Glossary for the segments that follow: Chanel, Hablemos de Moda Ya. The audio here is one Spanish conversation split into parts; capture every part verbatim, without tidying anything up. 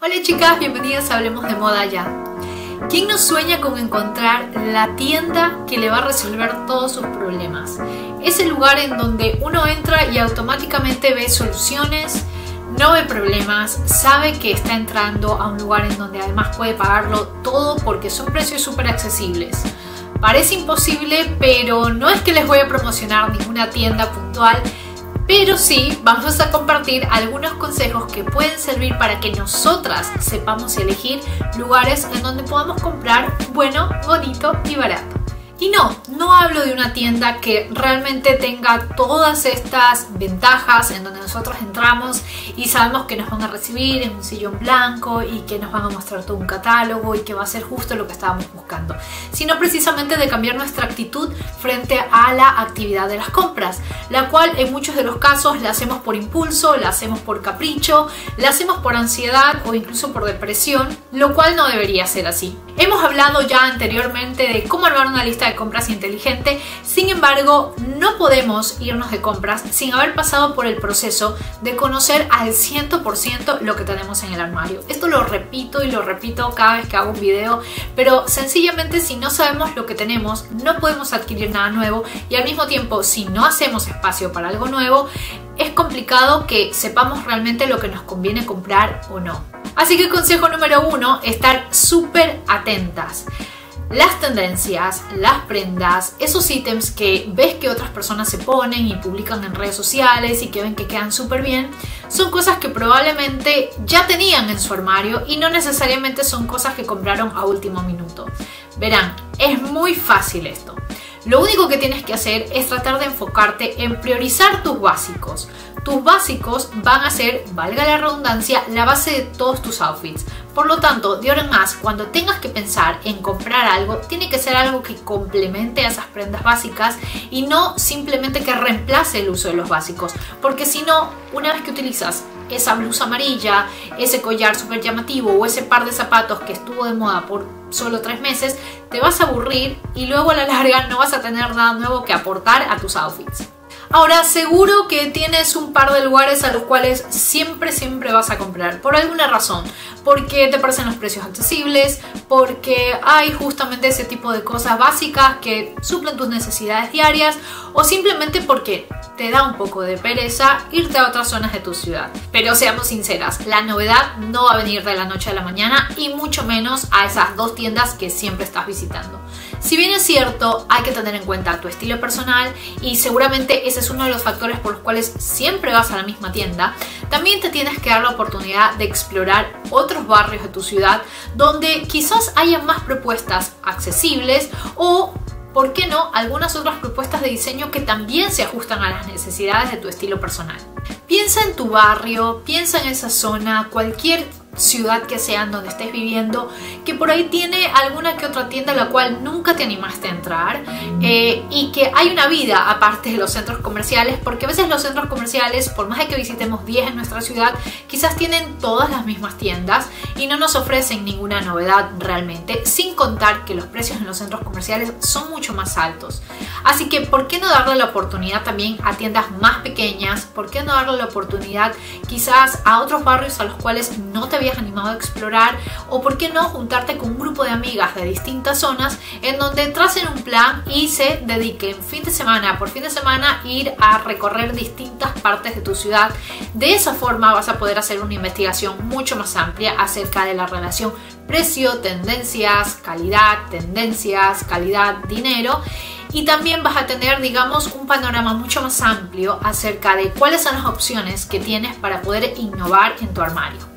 Hola chicas, bienvenidas a Hablemos de Moda Ya. ¿Quién no sueña con encontrar la tienda que le va a resolver todos sus problemas? Es el lugar en donde uno entra y automáticamente ve soluciones, no ve problemas, sabe que está entrando a un lugar en donde además puede pagarlo todo porque son precios súper accesibles. Parece imposible, pero no es que les voy a promocionar ninguna tienda puntual, pero sí, vamos a compartir algunos consejos que pueden servir para que nosotras sepamos elegir lugares en donde podamos comprar bueno, bonito y barato. Y no, no hablo de una tienda que realmente tenga todas estas ventajas en donde nosotros entramos y sabemos que nos van a recibir en un sillón blanco y que nos van a mostrar todo un catálogo y que va a ser justo lo que estábamos buscando, sino precisamente de cambiar nuestra actitud frente a la actividad de las compras, la cual en muchos de los casos la hacemos por impulso, la hacemos por capricho, la hacemos por ansiedad o incluso por depresión, lo cual no debería ser así. Hemos hablado ya anteriormente de cómo armar una lista de compras inteligente, sin embargo no podemos irnos de compras sin haber pasado por el proceso de conocer al cien por ciento lo que tenemos en el armario. Esto lo repito y lo repito cada vez que hago un video, pero sencillamente si no sabemos lo que tenemos no podemos adquirir nada nuevo y al mismo tiempo si no hacemos espacio para algo nuevo es complicado que sepamos realmente lo que nos conviene comprar o no. Así que consejo número uno, estar súper atentas. Las tendencias, las prendas, esos ítems que ves que otras personas se ponen y publican en redes sociales y que ven que quedan súper bien, son cosas que probablemente ya tenían en su armario y no necesariamente son cosas que compraron a último minuto. Verán, es muy fácil esto. Lo único que tienes que hacer es tratar de enfocarte en priorizar tus básicos. Tus básicos van a ser, valga la redundancia, la base de todos tus outfits. Por lo tanto, de ahora en más, cuando tengas que pensar en comprar algo, tiene que ser algo que complemente a esas prendas básicas y no simplemente que reemplace el uso de los básicos. Porque si no, una vez que utilizas esa blusa amarilla, ese collar súper llamativo o ese par de zapatos que estuvo de moda por solo tres meses, te vas a aburrir y luego a la larga no vas a tener nada nuevo que aportar a tus outfits. Ahora, seguro que tienes un par de lugares a los cuales siempre, siempre vas a comprar, por alguna razón, porque te parecen los precios accesibles, porque hay justamente ese tipo de cosas básicas que suplen tus necesidades diarias o simplemente porque te da un poco de pereza irte a otras zonas de tu ciudad. Pero seamos sinceras, la novedad no va a venir de la noche a la mañana y mucho menos a esas dos tiendas que siempre estás visitando. Si bien es cierto, hay que tener en cuenta tu estilo personal y seguramente ese es uno de los factores por los cuales siempre vas a la misma tienda, también te tienes que dar la oportunidad de explorar otros barrios de tu ciudad donde quizás haya más propuestas accesibles o, ¿por qué no?, algunas otras propuestas de diseño que también se ajustan a las necesidades de tu estilo personal. Piensa en tu barrio, piensa en esa zona, cualquier ciudad que sea en donde estés viviendo, que por ahí tiene alguna que otra tienda a la cual nunca te animaste a entrar eh, y que hay una vida aparte de los centros comerciales, porque a veces los centros comerciales, por más de que visitemos diez en nuestra ciudad, quizás tienen todas las mismas tiendas y no nos ofrecen ninguna novedad realmente, sin contar que los precios en los centros comerciales son mucho más altos. Así que, ¿por qué no darle la oportunidad también a tiendas más pequeñas? ¿Por qué no darle la oportunidad quizás a otros barrios a los cuales no te animado a explorar, o por qué no juntarte con un grupo de amigas de distintas zonas en donde tracen un plan y se dediquen fin de semana por fin de semana ir a recorrer distintas partes de tu ciudad? De esa forma vas a poder hacer una investigación mucho más amplia acerca de la relación precio, tendencias, calidad, tendencias, calidad, dinero. Y también vas a tener, digamos, un panorama mucho más amplio acerca de cuáles son las opciones que tienes para poder innovar en tu armario.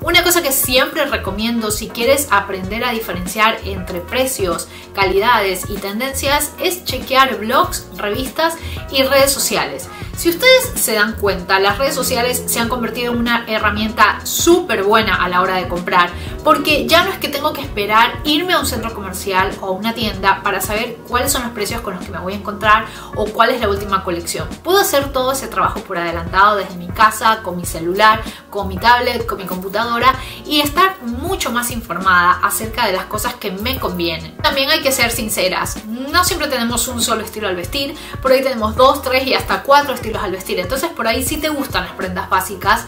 Una cosa que siempre recomiendo si quieres aprender a diferenciar entre precios, calidades y tendencias es chequear blogs, revistas y redes sociales. Si ustedes se dan cuenta, las redes sociales se han convertido en una herramienta súper buena a la hora de comprar, porque ya no es que tengo que esperar irme a un centro comercial o a una tienda para saber cuáles son los precios con los que me voy a encontrar o cuál es la última colección. Puedo hacer todo ese trabajo por adelantado desde mi casa, con mi celular, con mi tablet, con mi computadora y estar mucho más informada acerca de las cosas que me convienen. También hay que ser sinceras, no siempre tenemos un solo estilo al vestir, por ahí tenemos dos, tres y hasta cuatro estilos al vestir, entonces por ahí sí te gustan las prendas básicas,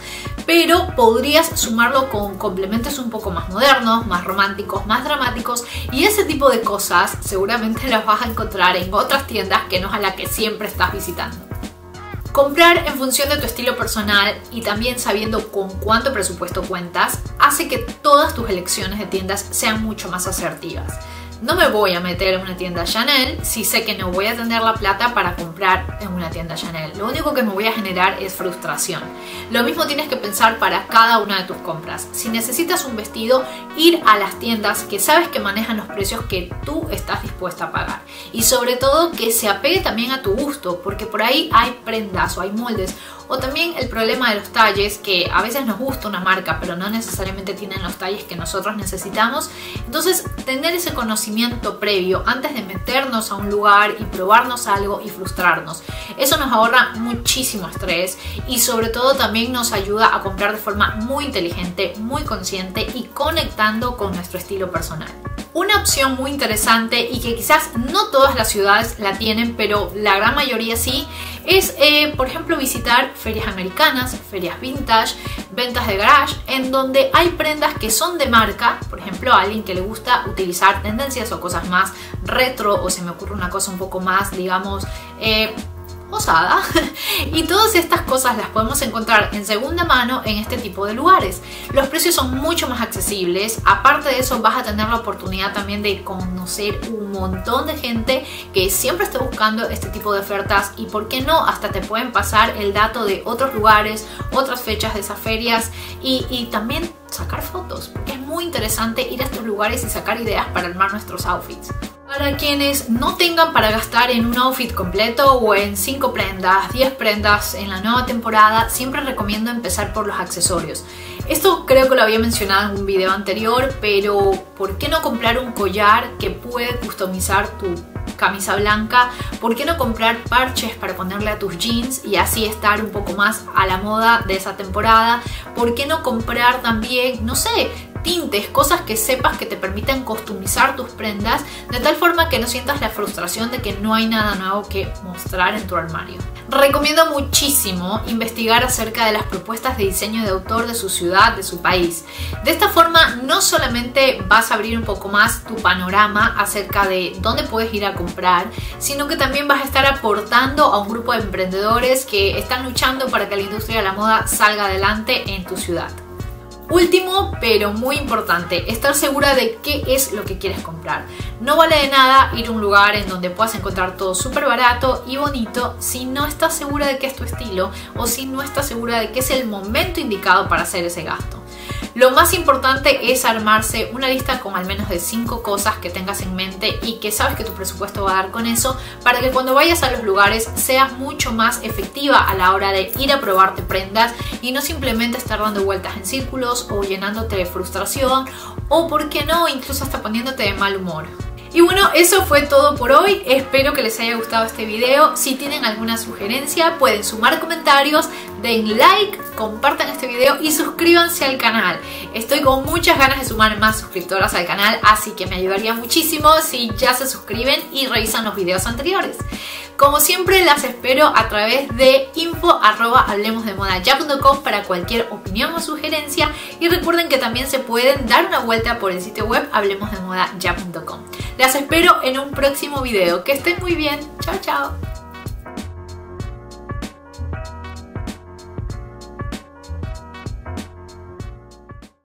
pero podrías sumarlo con complementos un poco más modernos, más románticos, más dramáticos, y ese tipo de cosas seguramente las vas a encontrar en otras tiendas que no es a la que siempre estás visitando. Comprar en función de tu estilo personal y también sabiendo con cuánto presupuesto cuentas hace que todas tus elecciones de tiendas sean mucho más asertivas. No me voy a meter en una tienda Chanel si sé que no voy a tener la plata para comprar en una tienda Chanel. Lo único que me voy a generar es frustración. Lo mismo tienes que pensar para cada una de tus compras. Si necesitas un vestido, ir a las tiendas que sabes que manejan los precios que tú estás dispuesta a pagar. Y sobre todo que se apegue también a tu gusto, porque por ahí hay prendas o hay moldes. O también el problema de los talles, que a veces nos gusta una marca, pero no necesariamente tienen los talles que nosotros necesitamos. Entonces, tener ese conocimiento previo antes de meternos a un lugar y probarnos algo y frustrarnos. Eso nos ahorra muchísimo estrés y sobre todo también nos ayuda a comprar de forma muy inteligente, muy consciente y conectando con nuestro estilo personal. Una opción muy interesante y que quizás no todas las ciudades la tienen, pero la gran mayoría sí, es eh, por ejemplo visitar ferias americanas, ferias vintage, ventas de garage, en donde hay prendas que son de marca. Por ejemplo, a alguien que le gusta utilizar tendencias o cosas más retro, o se me ocurre una cosa un poco más, digamos, eh, osada, y todas estas cosas las podemos encontrar en segunda mano en este tipo de lugares. Los precios son mucho más accesibles, aparte de eso vas a tener la oportunidad también de conocer un montón de gente que siempre está buscando este tipo de ofertas y por qué no, hasta te pueden pasar el dato de otros lugares, otras fechas de esas ferias y, y también sacar fotos, porque es muy interesante ir a estos lugares y sacar ideas para armar nuestros outfits. Para quienes no tengan para gastar en un outfit completo o en cinco prendas, diez prendas en la nueva temporada, siempre recomiendo empezar por los accesorios. Esto creo que lo había mencionado en un video anterior, pero ¿por qué no comprar un collar que puede customizar tu camisa blanca? ¿Por qué no comprar parches para ponerle a tus jeans y así estar un poco más a la moda de esa temporada? ¿Por qué no comprar también, no sé, tintes, cosas que sepas que te permitan customizar tus prendas de tal forma que no sientas la frustración de que no hay nada nuevo que mostrar en tu armario? Recomiendo muchísimo investigar acerca de las propuestas de diseño de autor de su ciudad, de su país. De esta forma no solamente vas a abrir un poco más tu panorama acerca de dónde puedes ir a comprar, sino que también vas a estar aportando a un grupo de emprendedores que están luchando para que la industria de la moda salga adelante en tu ciudad. Último, pero muy importante, estar segura de qué es lo que quieres comprar. No vale de nada ir a un lugar en donde puedas encontrar todo súper barato y bonito si no estás segura de qué es tu estilo o si no estás segura de qué es el momento indicado para hacer ese gasto. Lo más importante es armarse una lista con al menos de cinco cosas que tengas en mente y que sabes que tu presupuesto va a dar con eso, para que cuando vayas a los lugares seas mucho más efectiva a la hora de ir a probarte prendas y no simplemente estar dando vueltas en círculos o llenándote de frustración o, por qué no, incluso hasta poniéndote de mal humor. Y bueno, eso fue todo por hoy. Espero que les haya gustado este video. Si tienen alguna sugerencia, pueden sumar comentarios, den like, compartan este video y suscríbanse al canal. Estoy con muchas ganas de sumar más suscriptoras al canal, así que me ayudaría muchísimo si ya se suscriben y revisan los videos anteriores. Como siempre, las espero a través de info arroba hablemos de moda ya punto com para cualquier opinión o sugerencia, y recuerden que también se pueden dar una vuelta por el sitio web hablemos de moda ya punto com. Las espero en un próximo video. Que estén muy bien. Chao, chao.